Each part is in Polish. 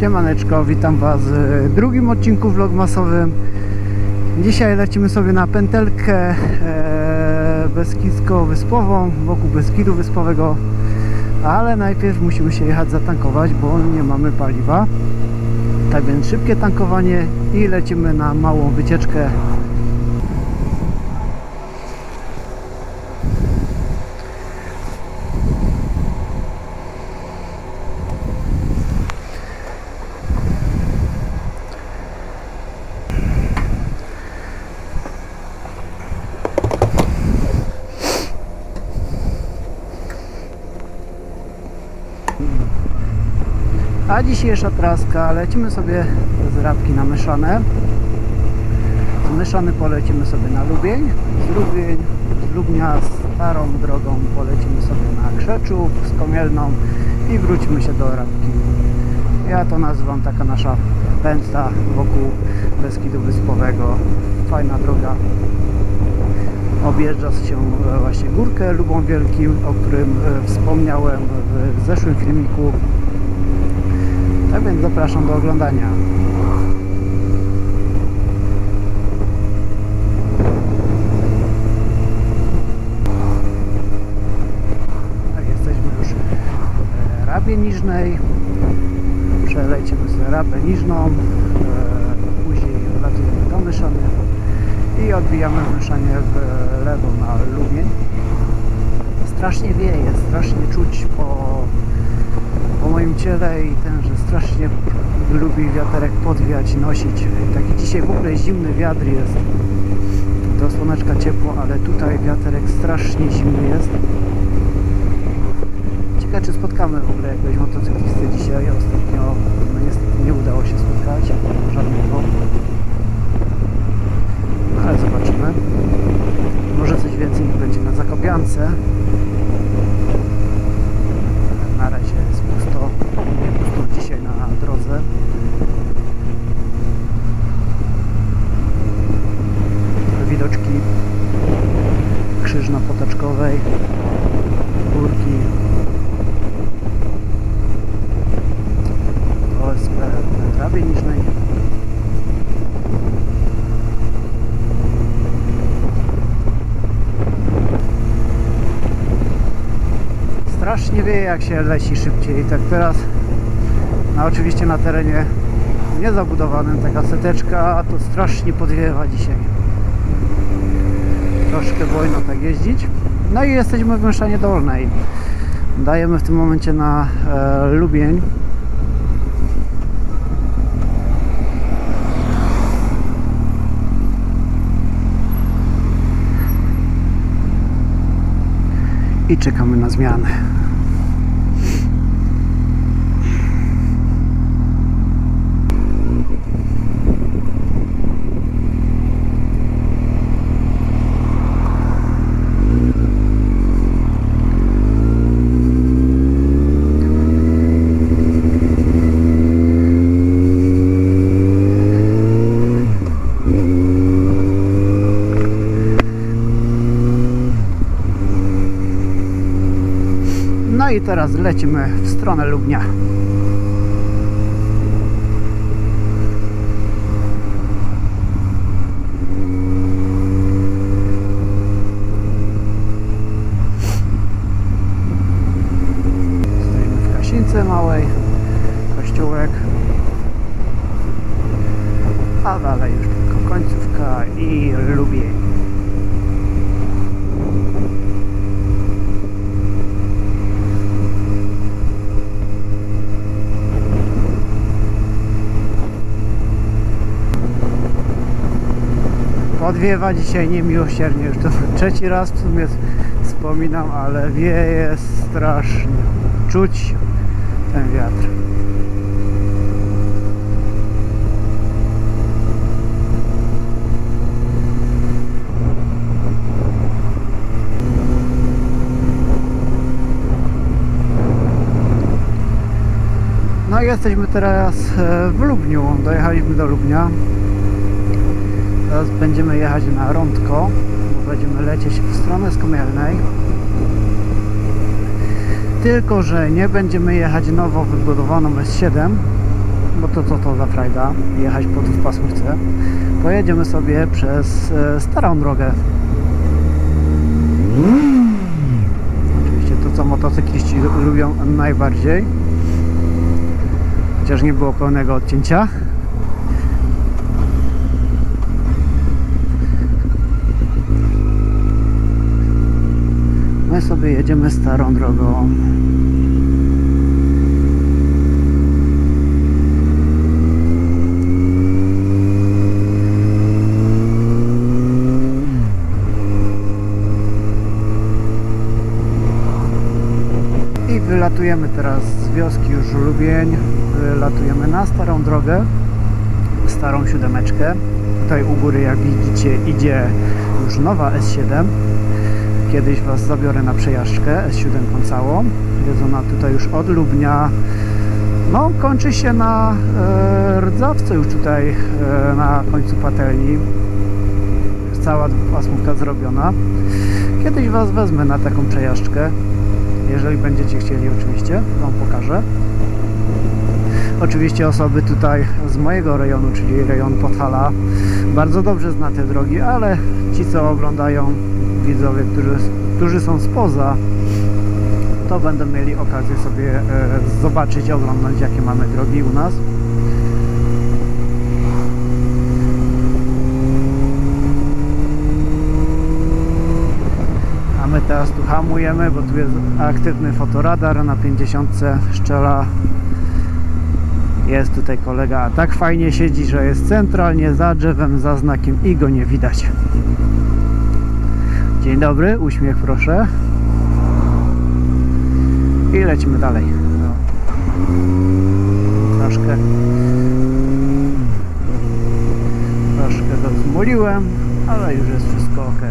Siemaneczko, witam Was w drugim odcinku vlogmasowym. Dzisiaj lecimy sobie na pętelkę beskidzko-wyspową, wokół Beskidu Wyspowego, ale najpierw musimy się jechać zatankować, bo nie mamy paliwa. Tak więc szybkie tankowanie i lecimy na małą wycieczkę. A dzisiejsza traska, lecimy sobie z Rabki na Mszanę. Z Mszany polecimy sobie na Lubień. Z Lubnia starą drogą polecimy sobie na Krzeczów, Skomielną i wróćmy się do Rabki. Ja to nazywam taka nasza pętla wokół Beskidu Wyspowego. Fajna droga. Objeżdża się właśnie górkę Lubą Wielkim, o którym wspomniałem w zeszłym filmiku. Tak więc zapraszam do oglądania. Tak, jesteśmy już w Rabie Niżnej. Przelecimy z Rabę Niżną. Później wracamy do Mszany i odbijamy Mszanie w lewo na Lubień. Strasznie wieje, strasznie czuć po moim ciele i ten, że strasznie lubi wiaterek podwiać, nosić. Taki dzisiaj w ogóle zimny wiatr jest. Do słoneczka ciepło, ale tutaj wiaterek strasznie zimny jest. Ciekawe, czy spotkamy w ogóle jakiegoś motocyklistę dzisiaj. Ostatnio no niestety nie udało się spotkać żadnego. Ale zobaczymy. Może coś więcej będzie na Zakopiance. Na razie jest pusto, nie pusto dzisiaj na drodze. Widoczki krzyżno-potoczkowej, górki. OSP na trawie niżnej. Strasznie wieje, jak się leci szybciej. Tak teraz, no oczywiście na terenie niezabudowanym, taka seteczka, to strasznie podwiewa dzisiaj. Troszkę wolno tak jeździć. No i jesteśmy w Mszanie Dolnej. Dajemy w tym momencie na Lubień. I czekamy na zmianę. No i teraz lecimy w stronę Lubnia. Jesteśmy w Kasińce Małej, kościółek, a dalej już tylko końcówka i Lubień. Podwiewa dzisiaj niemiłosiernie, już to trzeci raz w sumie wspominam, ale wieje strasznie. Czuć ten wiatr. No i jesteśmy teraz w Lubniu, dojechaliśmy do Lubnia. Teraz będziemy jechać na rądko, będziemy lecieć w stronę Skomielnej. Tylko że nie będziemy jechać nowo wybudowaną S7, bo to co to za frajda, jechać po dwupasówce. Pojedziemy sobie przez starą drogę. Oczywiście to, co motocykliści lubią najbardziej. Chociaż nie było pełnego odcięcia. My sobie jedziemy starą drogą. I wylatujemy teraz z wioski już Lubień. Wylatujemy na starą drogę, starą siódemeczkę. Tutaj u góry, jak widzicie, idzie już nowa S7. Kiedyś Was zabiorę na przejażdżkę S7 całą. Jest ona tutaj już od Lubnia. No, kończy się na Rdzawce już tutaj na końcu patelni. Jest cała pasmówka zrobiona. Kiedyś Was wezmę na taką przejażdżkę. Jeżeli będziecie chcieli, oczywiście, Wam pokażę. Oczywiście osoby tutaj z mojego rejonu, czyli rejon Podhala, bardzo dobrze zna te drogi, ale ci, co oglądają, widzowie, którzy są spoza, to będą mieli okazję sobie zobaczyć, oglądać, jakie mamy drogi u nas. A my teraz tu hamujemy, bo tu jest aktywny fotoradar na 50 szczela. Jest tutaj kolega, a tak fajnie siedzi, że jest centralnie za drzewem, za znakiem i go nie widać. Dzień dobry, uśmiech proszę. I lecimy dalej. Troszkę to zmuliłem, ale już jest wszystko ok.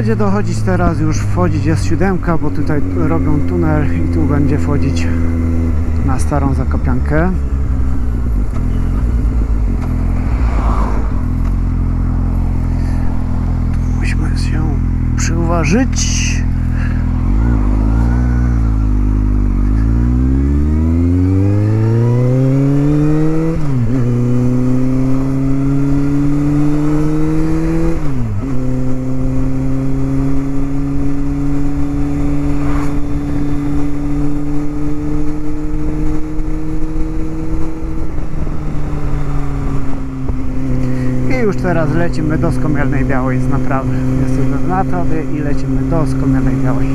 Będzie dochodzić teraz, już wchodzić jest S7, bo tutaj robią tunel i tu będzie wchodzić na starą Zakopiankę. Musimy się przyuważyć. Teraz lecimy do Skomielnej Białej z naprawy. Jesteśmy w naprawie i lecimy do Skomielnej Białej.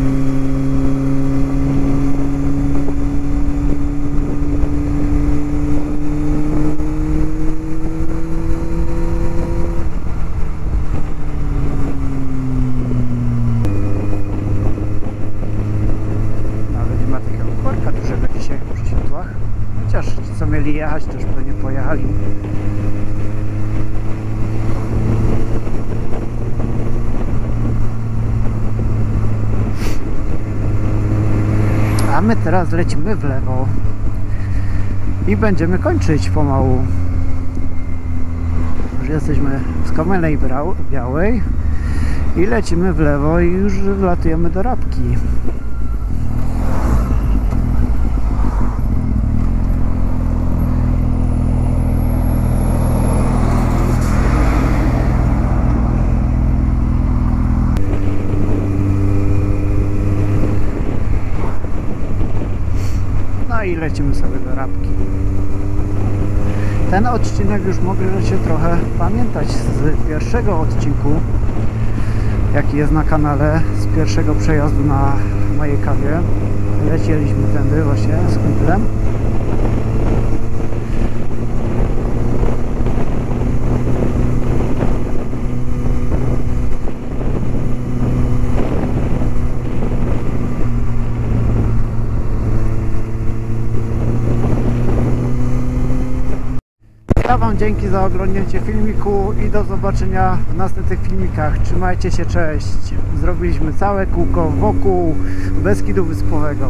Nawet nie ma takiego korka dużego dzisiaj przy światłach. Chociaż ci, co mieli jechać, też pewnie pojechali. A my teraz lecimy w lewo i będziemy kończyć pomału. Już jesteśmy w Skomielnej Białej i lecimy w lewo i już wlatujemy do Rabki. I lecimy sobie do Rabki. Ten odcinek już możecie trochę pamiętać z pierwszego odcinku, jaki jest na kanale, z pierwszego przejazdu na mojej kawie. Lecieliśmy tędy właśnie z kumplem. Ja Wam dzięki za oglądnięcie filmiku i do zobaczenia w następnych filmikach. Trzymajcie się, cześć. Zrobiliśmy całe kółko wokół Beskidu Wyspowego.